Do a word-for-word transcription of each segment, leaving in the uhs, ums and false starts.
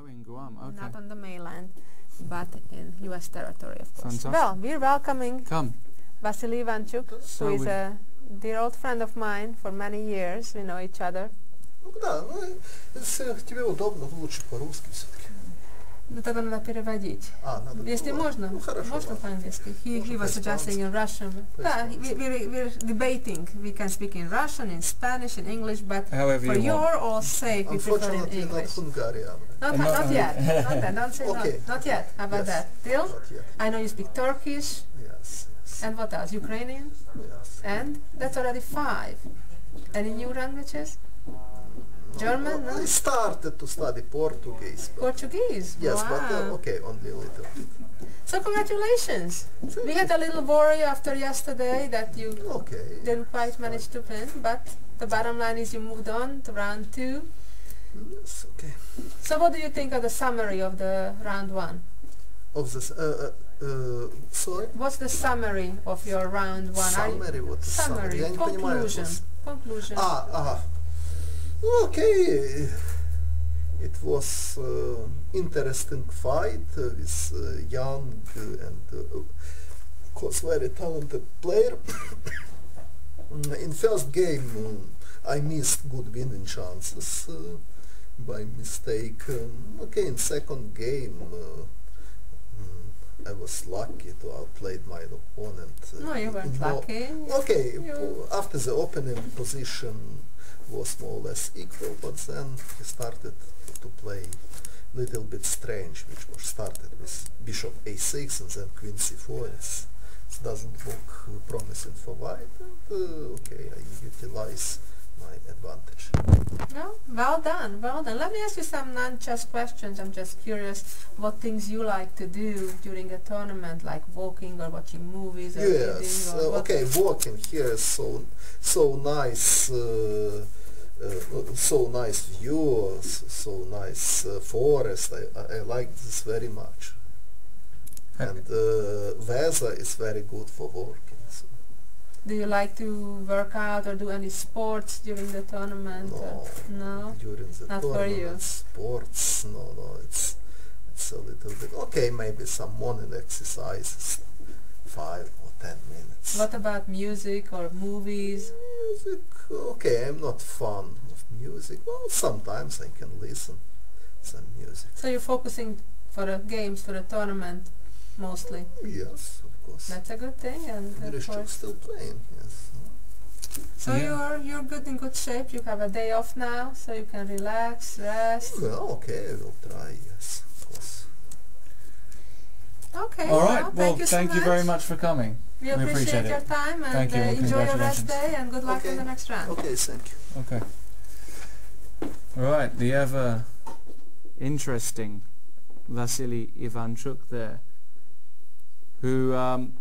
Oh, in Guam, okay. Not on the mainland, but in U S territory, of course. Fantastic. Well, we're welcoming Come. Vasily Ivanchuk, so who is a dear old friend of mine for many years. We know each other. Да, ну, тебе удобно, лучше по-русски все-таки. Ну, тогда надо переводить. А, надо. Если можно, можно по-английски. He was suggesting in Russian. Да, we're debating. We can speak in Russian, in Spanish, in English, but for your all sake, we prefer in English. Not yet. Not yet. Not yet. How about that? Till? I know you speak Turkish. Yes. And what else? Ukrainian? Yes. And that's already five. Any new languages? German? No? I started to study Portuguese. Portuguese? Yes, wow. But uh, okay, only a little bit. So congratulations! Thank we had a little worry after yesterday that you okay. didn't quite manage to win, but the bottom line is you moved on to round two. Yes, okay. So what do you think of the summary of the round one? Of this, uh, uh, uh, sorry? What's the summary of your round one? Summary? What is summary? Summary. Conclusion. Conclusion. Ah, aha. Okay, it was uh, interesting fight uh, with uh, young uh, and uh, of course very talented player. In first game um, I missed good winning chances uh, by mistake. Um, okay, in second game uh, I was lucky to outplay my opponent. Uh, no, you weren't no lucky. Okay, you after the opening position was more or less equal, but then he started to play a little bit strange, which was started with bishop a six and then queen c four. It's, it doesn't look uh, promising for white, but uh, okay, I utilize my advantage. No, well done, well done. Let me ask you some non-chess questions. I'm just curious what things you like to do during a tournament, like walking or watching movies. Or yes, reading or uh, okay, walking here is so so nice, uh, uh, so nice view, so nice uh, forest. I, I, I like this very much, and uh, weather is very good for walking. Do you like to work out or do any sports during the tournament? No, no? During the not tournament, for you. Sports, no, no, it's it's a little bit. Okay, maybe some morning exercises, five or ten minutes. What about music or movies? Music, okay, I'm not fond of music. Well, sometimes I can listen some music. So you're focusing for the games, for the tournament, mostly? Yes. That's a good thing, and of course still playing. Yes. So yeah. you're you're good in good shape. You have a day off now, so you can relax, rest. Well, okay, I will try. Yes, of course. Okay. All right. Well, well thank you, thank so you much. very much for coming. We appreciate, appreciate your time and you. uh, well, enjoy your rest day and good luck okay. in the next round. Okay. Thank you. Okay. All right. The ever interesting Vasily Ivanchuk there. Who um,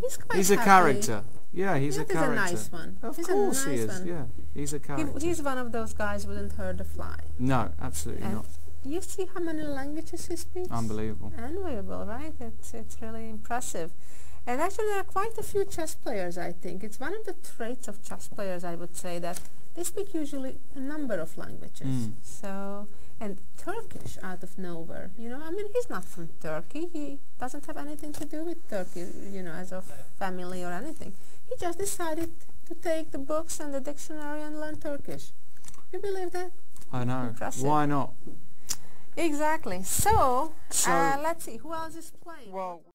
he's, quite he's a happy. character. Yeah, he's that a character. He's a nice one. Of he's course a nice he is. One. Yeah, he's a character. He, he's one of those guys who wouldn't hurt a fly. No, absolutely and not. You see how many languages he speaks? Unbelievable. Unbelievable, right? It's it's really impressive. And actually, there are quite a few chess players. I think it's one of the traits of chess players. I would say that they speak usually a number of languages. Mm. So. And Turkish out of nowhere, you know, I mean, he's not from Turkey, he doesn't have anything to do with Turkey, you know, as a family or anything. He just decided to take the books and the dictionary and learn Turkish. You believe that? I know. Impressive. Why not? Exactly. So, so uh, let's see, who else is playing? Well,